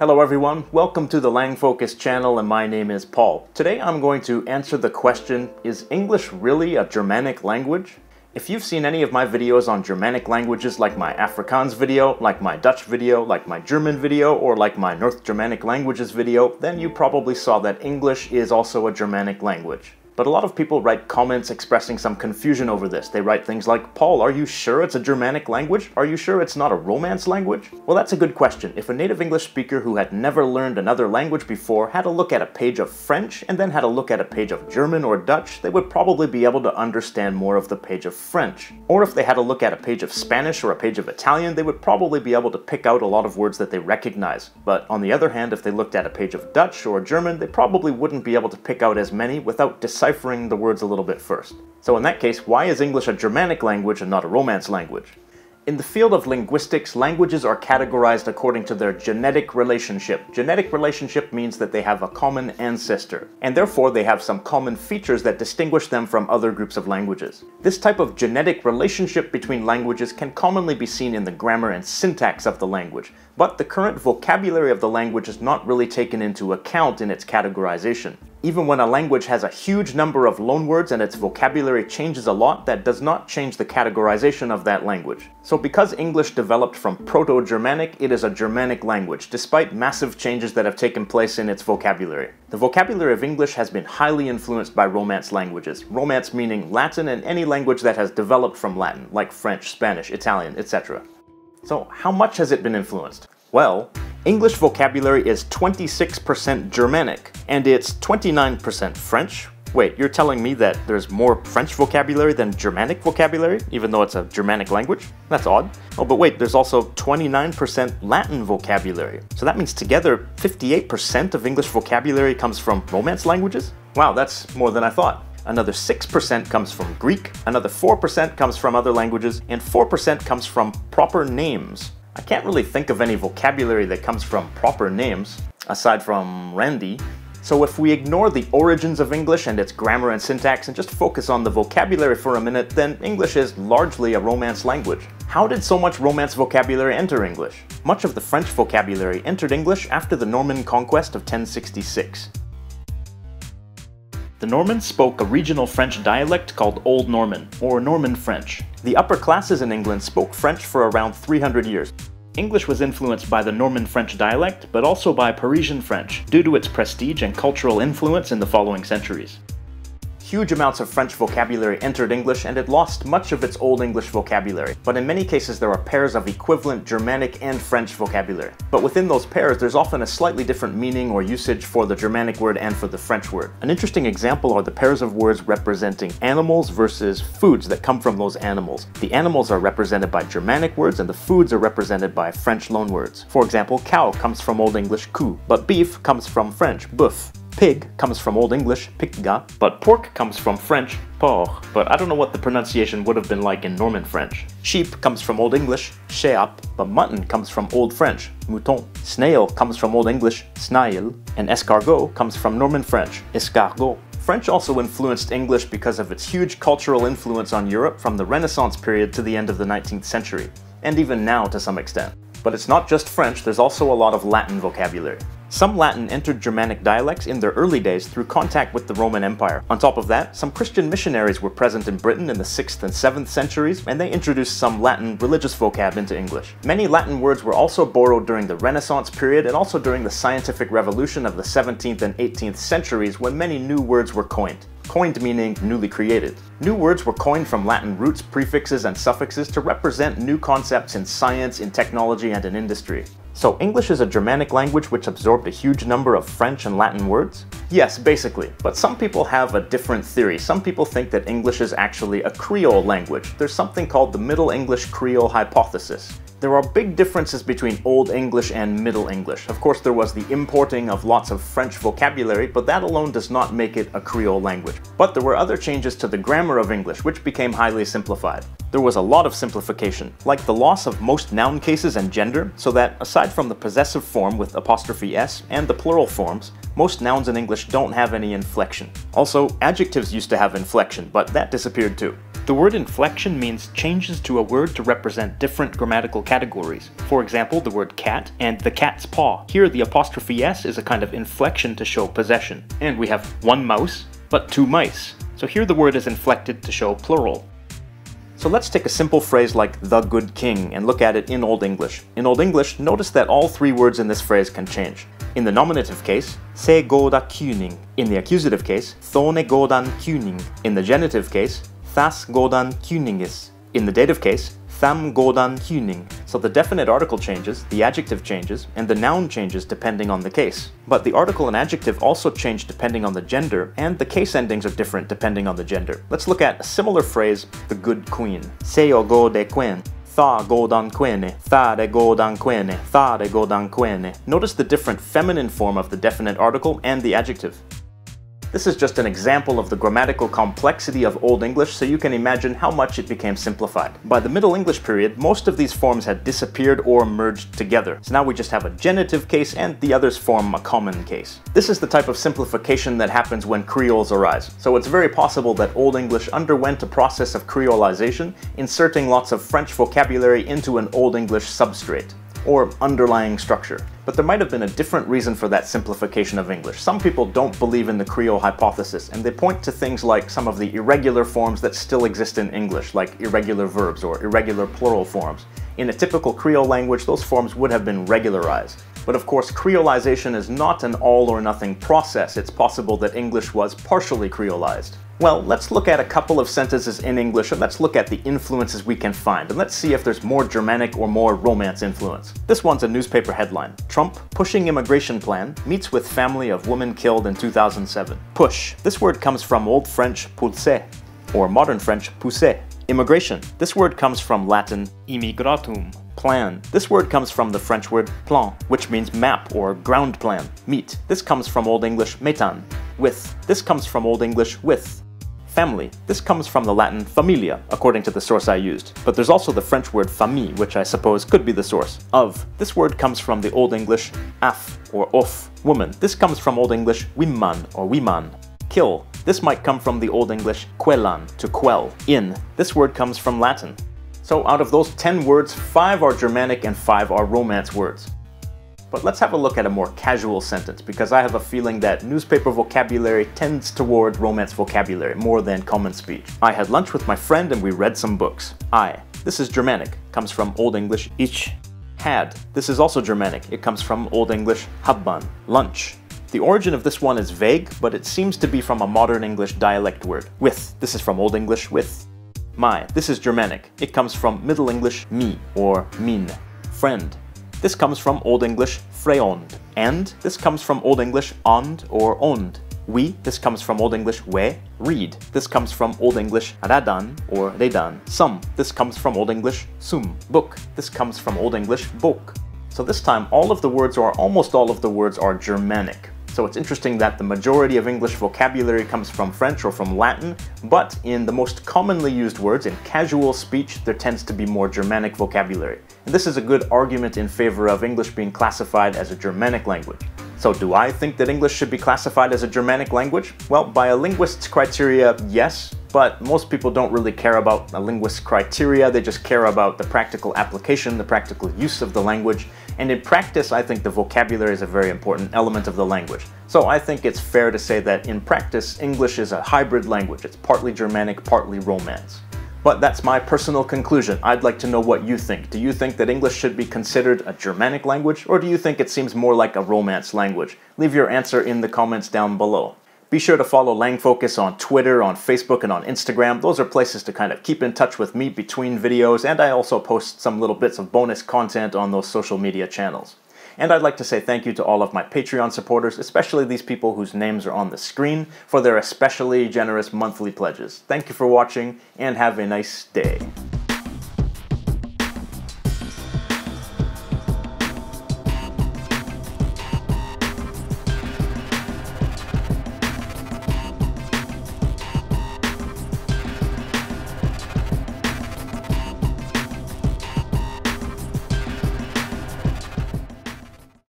Hello everyone, welcome to the LangFocus channel and my name is Paul. Today I'm going to answer the question, is English really a Germanic language? If you've seen any of my videos on Germanic languages like my Afrikaans video, like my Dutch video, like my German video, or like my North Germanic languages video, then you probably saw that English is also a Germanic language. But a lot of people write comments expressing some confusion over this. They write things like, Paul, are you sure it's a Germanic language? Are you sure it's not a Romance language? Well, that's a good question. If a native English speaker who had never learned another language before had a look at a page of French and then had a look at a page of German or Dutch, they would probably be able to understand more of the page of French. Or if they had a look at a page of Spanish or a page of Italian, they would probably be able to pick out a lot of words that they recognize. But on the other hand, if they looked at a page of Dutch or German, they probably wouldn't be able to pick out as many without deciphering the words a little bit first. So in that case, why is English a Germanic language and not a Romance language? In the field of linguistics, languages are categorized according to their genetic relationship. Genetic relationship means that they have a common ancestor, and therefore they have some common features that distinguish them from other groups of languages. This type of genetic relationship between languages can commonly be seen in the grammar and syntax of the language, but the current vocabulary of the language is not really taken into account in its categorization. Even when a language has a huge number of loanwords and its vocabulary changes a lot, that does not change the categorization of that language. So because English developed from Proto-Germanic, it is a Germanic language, despite massive changes that have taken place in its vocabulary. The vocabulary of English has been highly influenced by Romance languages, Romance meaning Latin and any language that has developed from Latin, like French, Spanish, Italian, etc. So how much has it been influenced? Well, English vocabulary is 26% Germanic, and it's 29% French. Wait, you're telling me that there's more French vocabulary than Germanic vocabulary, even though it's a Germanic language? That's odd. Oh, but wait, there's also 29% Latin vocabulary. So that means together, 58% of English vocabulary comes from Romance languages? Wow, that's more than I thought. Another 6% comes from Greek, another 4% comes from other languages, and 4% comes from proper names. I can't really think of any vocabulary that comes from proper names, aside from Randy. So if we ignore the origins of English and its grammar and syntax and just focus on the vocabulary for a minute, then English is largely a Romance language. How did so much Romance vocabulary enter English? Much of the French vocabulary entered English after the Norman conquest of 1066. The Normans spoke a regional French dialect called Old Norman, or Norman French. The upper classes in England spoke French for around 300 years. English was influenced by the Norman French dialect, but also by Parisian French, due to its prestige and cultural influence in the following centuries. Huge amounts of French vocabulary entered English and it lost much of its Old English vocabulary, but in many cases there are pairs of equivalent Germanic and French vocabulary. But within those pairs there's often a slightly different meaning or usage for the Germanic word and for the French word. An interesting example are the pairs of words representing animals versus foods that come from those animals. The animals are represented by Germanic words and the foods are represented by French loanwords. For example, cow comes from Old English cou, but beef comes from French boeuf. Pig comes from Old English, picga, but pork comes from French, porc, but I don't know what the pronunciation would have been like in Norman French. Sheep comes from Old English, sheap, but mutton comes from Old French, mouton. Snail comes from Old English, snail, and escargot comes from Norman French, escargot. French also influenced English because of its huge cultural influence on Europe from the Renaissance period to the end of the 19th century, and even now to some extent. But it's not just French, there's also a lot of Latin vocabulary. Some Latin entered Germanic dialects in their early days through contact with the Roman Empire. On top of that, some Christian missionaries were present in Britain in the 6th and 7th centuries, and they introduced some Latin religious vocab into English. Many Latin words were also borrowed during the Renaissance period and also during the scientific revolution of the 17th and 18th centuries when many new words were coined. Coined meaning newly created. New words were coined from Latin roots, prefixes, and suffixes to represent new concepts in science, in technology, and in industry. So English is a Germanic language which absorbed a huge number of French and Latin words? Yes, basically. But some people have a different theory. Some people think that English is actually a Creole language. There's something called the Middle English creole hypothesis. There are big differences between Old English and Middle English. Of course, there was the importing of lots of French vocabulary, but that alone does not make it a Creole language. But there were other changes to the grammar of English, which became highly simplified. There was a lot of simplification, like the loss of most noun cases and gender, so that aside from the possessive form with apostrophe s and the plural forms, most nouns in English don't have any inflection. Also, adjectives used to have inflection, but that disappeared too. The word inflection means changes to a word to represent different grammatical categories. For example, the word cat and the cat's paw. Here, the apostrophe s is a kind of inflection to show possession. And we have one mouse, but two mice. So here the word is inflected to show plural. So let's take a simple phrase like the good king and look at it in Old English. In Old English, notice that all three words in this phrase can change. In the nominative case, se goda kuning. In the accusative case, thone godan kuning. In the genitive case, thas godan kuningis. In the dative case, tham godan kuning. So the definite article changes, the adjective changes, and the noun changes depending on the case. But the article and adjective also change depending on the gender, and the case endings are different depending on the gender. Let's look at a similar phrase, the good queen. Seo go de quen. Tha godan quene. Tha de godan quene. Tha de godan quene. Notice the different feminine form of the definite article and the adjective. This is just an example of the grammatical complexity of Old English, so you can imagine how much it became simplified. By the Middle English period, most of these forms had disappeared or merged together. So now we just have a genitive case and the others form a common case. This is the type of simplification that happens when creoles arise. So it's very possible that Old English underwent a process of creolization, inserting lots of French vocabulary into an Old English substrate or underlying structure. But there might have been a different reason for that simplification of English. Some people don't believe in the creole hypothesis, and they point to things like some of the irregular forms that still exist in English, like irregular verbs or irregular plural forms. In a typical creole language, those forms would have been regularized. But of course, creolization is not an all-or-nothing process. It's possible that English was partially creolized. Well, let's look at a couple of sentences in English, and let's look at the influences we can find, and let's see if there's more Germanic or more Romance influence. This one's a newspaper headline. Trump, pushing immigration plan, meets with family of woman killed in 2007. Push. This word comes from Old French pousser, or Modern French pousser. Immigration. This word comes from Latin immigratum. Plan. This word comes from the French word plan, which means map or ground plan. Meet. This comes from Old English metan. With. This comes from Old English with. Family. This comes from the Latin familia, according to the source I used. But there's also the French word famille, which I suppose could be the source. Of. This word comes from the Old English af or of. Woman. This comes from Old English wimman or wiman. Kill. This might come from the Old English quellan, to quell. In. This word comes from Latin. So out of those 10 words, 5 are Germanic and 5 are Romance words. But let's have a look at a more casual sentence, because I have a feeling that newspaper vocabulary tends toward Romance vocabulary more than common speech. I had lunch with my friend and we read some books. I. This is Germanic, comes from Old English ich. Had. This is also Germanic, it comes from Old English habban. Lunch. The origin of this one is vague, but it seems to be from a Modern English dialect word. With. This is from Old English with. My. This is Germanic. It comes from Middle English mi or min. Friend. This comes from Old English freond. And. This comes from Old English ond or ond. We. This comes from Old English we. Read. This comes from Old English radan or redan. Sum. This comes from Old English sum. Book. This comes from Old English bok. So this time all of the words or almost all of the words are Germanic. So it's interesting that the majority of English vocabulary comes from French or from Latin, but in the most commonly used words, in casual speech, there tends to be more Germanic vocabulary. And this is a good argument in favor of English being classified as a Germanic language. So do I think that English should be classified as a Germanic language? Well, by a linguist's criteria, yes, but most people don't really care about a linguist's criteria, they just care about the practical application, the practical use of the language. And in practice, I think the vocabulary is a very important element of the language. So I think it's fair to say that in practice, English is a hybrid language. It's partly Germanic, partly Romance. But that's my personal conclusion. I'd like to know what you think. Do you think that English should be considered a Germanic language, or do you think it seems more like a Romance language? Leave your answer in the comments down below. Be sure to follow LangFocus on Twitter, on Facebook, and on Instagram. Those are places to kind of keep in touch with me between videos, and I also post some little bits of bonus content on those social media channels. And I'd like to say thank you to all of my Patreon supporters, especially these people whose names are on the screen, for their especially generous monthly pledges. Thank you for watching, and have a nice day.